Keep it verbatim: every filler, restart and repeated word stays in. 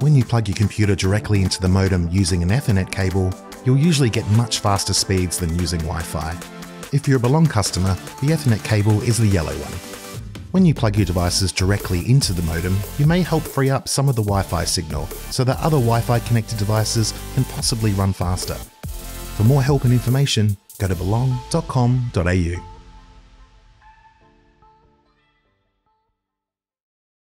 When you plug your computer directly into the modem using an Ethernet cable, you'll usually get much faster speeds than using Wi-Fi. If you're a Belong customer, the Ethernet cable is the yellow one. When you plug your devices directly into the modem, you may help free up some of the Wi-Fi signal so that other Wi-Fi connected devices can possibly run faster. For more help and information, go to belong dot com dot A U.